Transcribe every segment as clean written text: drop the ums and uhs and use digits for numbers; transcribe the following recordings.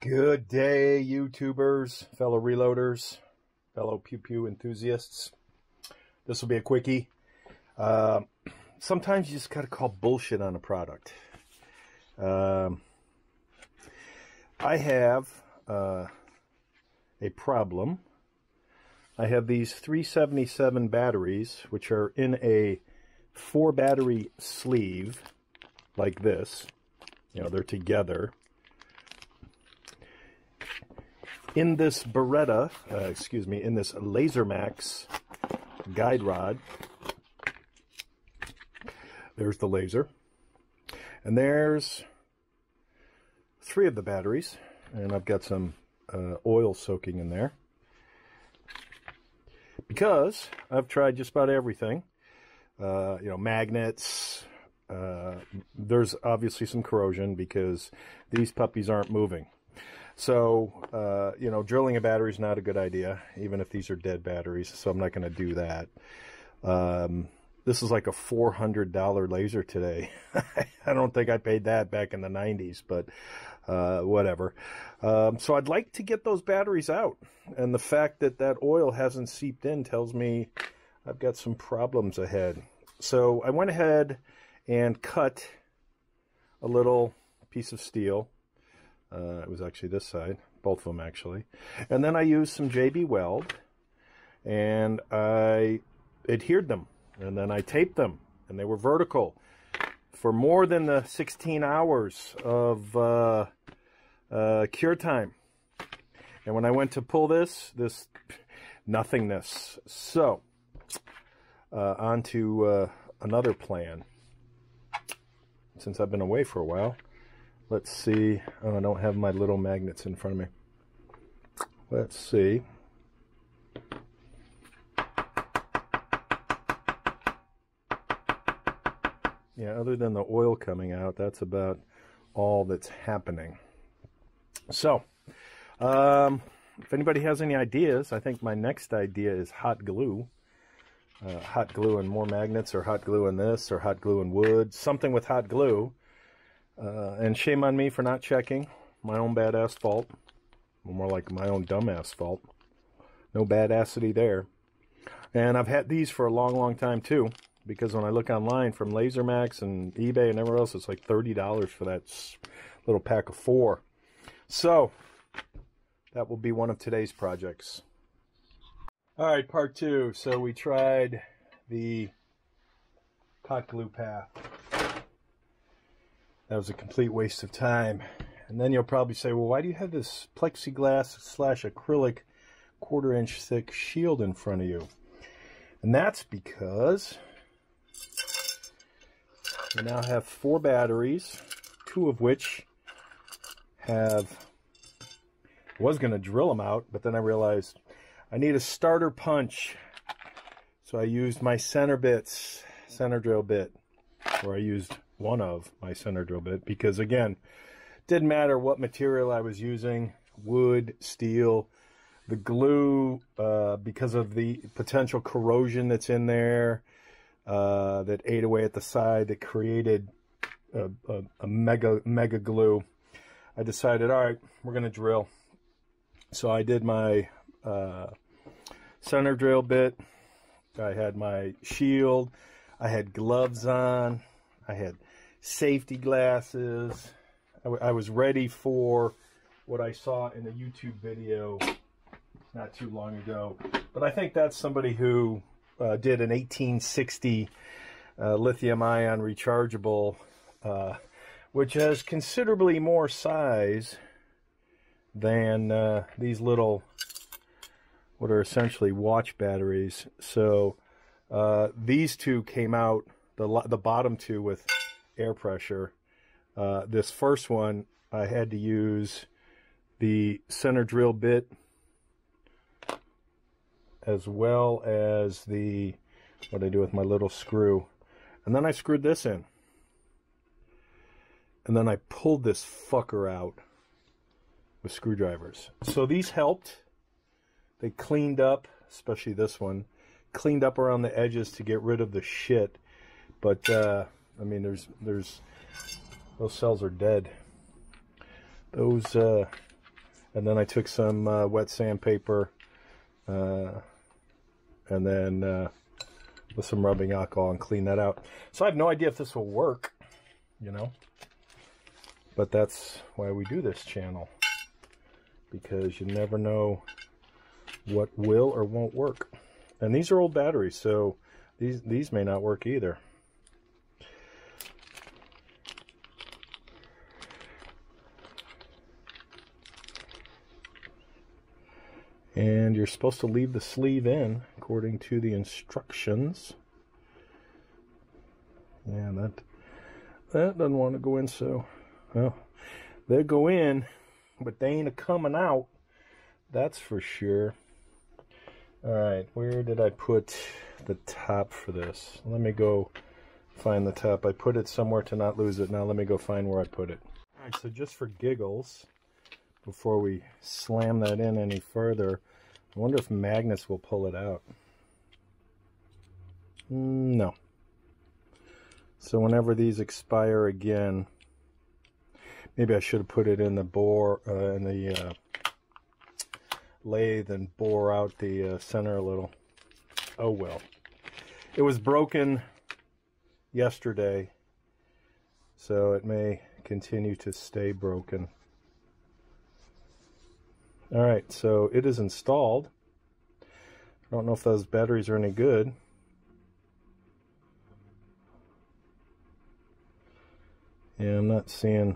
Good day, YouTubers, fellow reloaders, fellow pew pew enthusiasts. This will be a quickie. Sometimes you just gotta call bullshit on a product. I have a problem. I have these 377 batteries, which are in a 4-battery sleeve, like this. You know, they're together. In this Beretta, in this LaserMax guide rod, there's the laser, and there's 3 of the batteries, and I've got some oil soaking in there. Because I've tried just about everything, you know, magnets, there's obviously some corrosion because these puppies aren't moving. So, you know, drilling a battery is not a good idea, even if these are dead batteries, so I'm not going to do that. This is like a $400 laser today. I don't think I paid that back in the 90s, but whatever. So I'd like to get those batteries out, and the fact that that oil hasn't seeped in tells me I've got some problems ahead. So I went ahead and cut a little piece of steel. It was actually this side, both of them actually. And then I used some JB Weld, and I adhered them, and then I taped them, and they were vertical. For more than the 16 hours of cure time. And when I went to pull this nothingness. So, on to another plan. Since I've been away for a while. Let's see. Oh, I don't have my little magnets in front of me. Let's see. Yeah, other than the oil coming out, that's about all that's happening. So, if anybody has any ideas, I think my next idea is hot glue. Hot glue and more magnets, or hot glue and this, or hot glue and wood. Something with hot glue. And shame on me for not checking my own badass fault. More like my own dumbass fault. No badassity there. And I've had these for a long, long time too. Because when I look online from LaserMax and eBay and everywhere else, it's like $30 for that little pack of 4. So, that will be one of today's projects. Alright, part 2. So we tried the hot glue path. That was a complete waste of time. And then you'll probably say, well, why do you have this plexiglass / acrylic 1/4-inch thick shield in front of you? And that's because we now have 4 batteries, 2 of which have... I was going to drill them out, but then I realized I need a starter punch. So I used my center drill bit, or I used one of my center drill bit, because again, didn't matter what material I was using, wood, steel, the glue, because of the potential corrosion that's in there, that ate away at the side, that created a mega glue. I decided, all right, we're gonna drill. So I did my center drill bit, I had my shield, I had gloves on, I had safety glasses. I was ready for what I saw in a YouTube video not too long ago. But I think that's somebody who did an 1860 lithium-ion rechargeable, which has considerably more size than these little, what are essentially watch batteries. So these two came out, the bottom two, with air pressure. This first one, I had to use the center drill bit as well as the, what I do with my little screw. And then I screwed this in. And then I pulled this fucker out with screwdrivers. So these helped. They cleaned up, especially this one, cleaned up around the edges to get rid of the shit. But, I mean, those cells are dead. Those And then I took some wet sandpaper and then with some rubbing alcohol and cleaned that out. So I have no idea if this will work, you know, but that's why we do this channel, because you never know what will or won't work. And these are old batteries, so these may not work either. And you're supposed to leave the sleeve in according to the instructions. Yeah, that doesn't want to go in, so well, they go in, but they ain't a coming out, that's for sure. All right, where did I put the top for this? Let me go find the top. I put it somewhere to not lose it. Now let me go find where I put it. All right, so just for giggles, before we slam that in any further, I wonder if magnets will pull it out. No. So whenever these expire again, maybe I should have put it in the bore, in the lathe, and bore out the center a little. Oh well. It was broken yesterday, so it may continue to stay broken. All right, so it is installed. I don't know if those batteries are any good. Yeah, I'm not seeing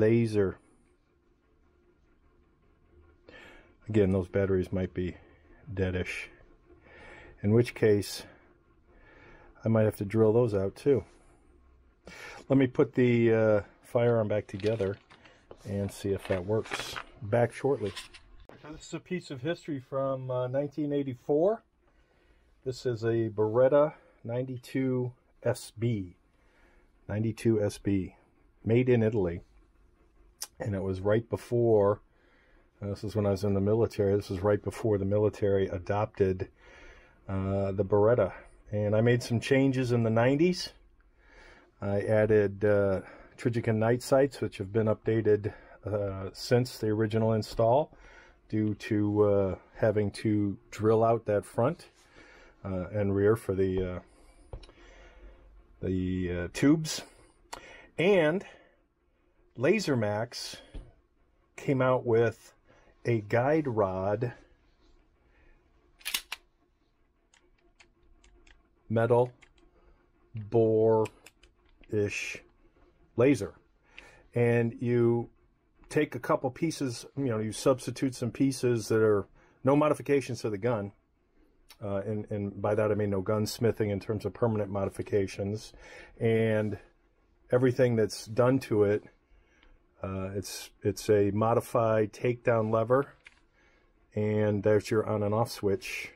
laser. Again, those batteries might be deadish, in which case I might have to drill those out too. Let me put the firearm back together and see if that works. Back shortly. So this is a piece of history from 1984. This is a Beretta 92 SB. 92 SB. Made in Italy. And it was right before, this is when I was in the military, this was right before the military adopted the Beretta. And I made some changes in the 90s. I added Trijicon night sights, which have been updated since the original install, due to having to drill out that front and rear for the tubes. And LaserMax came out with a guide rod metal bore-ish laser, and you take a couple pieces, you know, you substitute some pieces that are no modifications to the gun, and by that I mean no gunsmithing in terms of permanent modifications, and everything that's done to it, it's a modified takedown lever, and there's your on and off switch.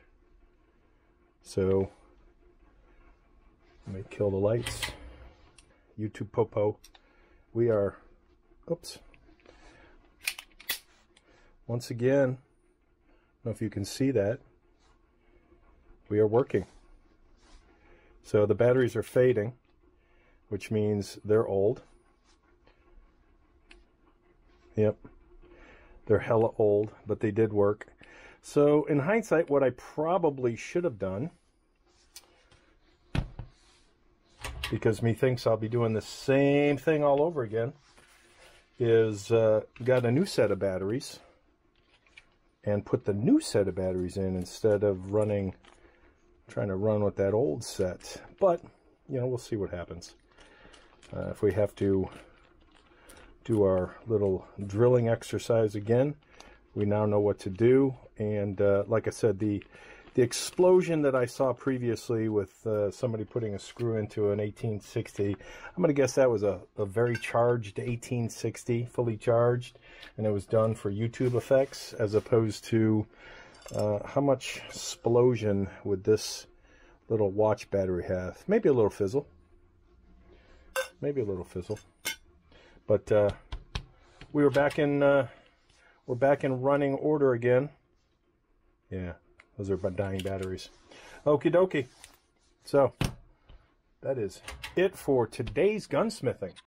So let me kill the lights. YouTube Popo. We are, oops, once again, I don't know if you can see that, we are working. So the batteries are fading, which means they're old. Yep, they're hella old, but they did work. So in hindsight, what I probably should have done, because methinks I'll be doing the same thing all over again, is got a new set of batteries and put the new set of batteries in instead of trying to run with that old set. But, you know, we'll see what happens. If we have to do our little drilling exercise again, we now know what to do. And like I said, the explosion that I saw previously with somebody putting a screw into an 1860, I'm going to guess that was a very charged 1860, fully charged, and it was done for YouTube effects, as opposed to how much explosion would this little watch battery have? Maybe a little fizzle. Maybe a little fizzle. But we're back in running order again. Yeah. Those are dying batteries. Okie dokie. So, that is it for today's gunsmithing.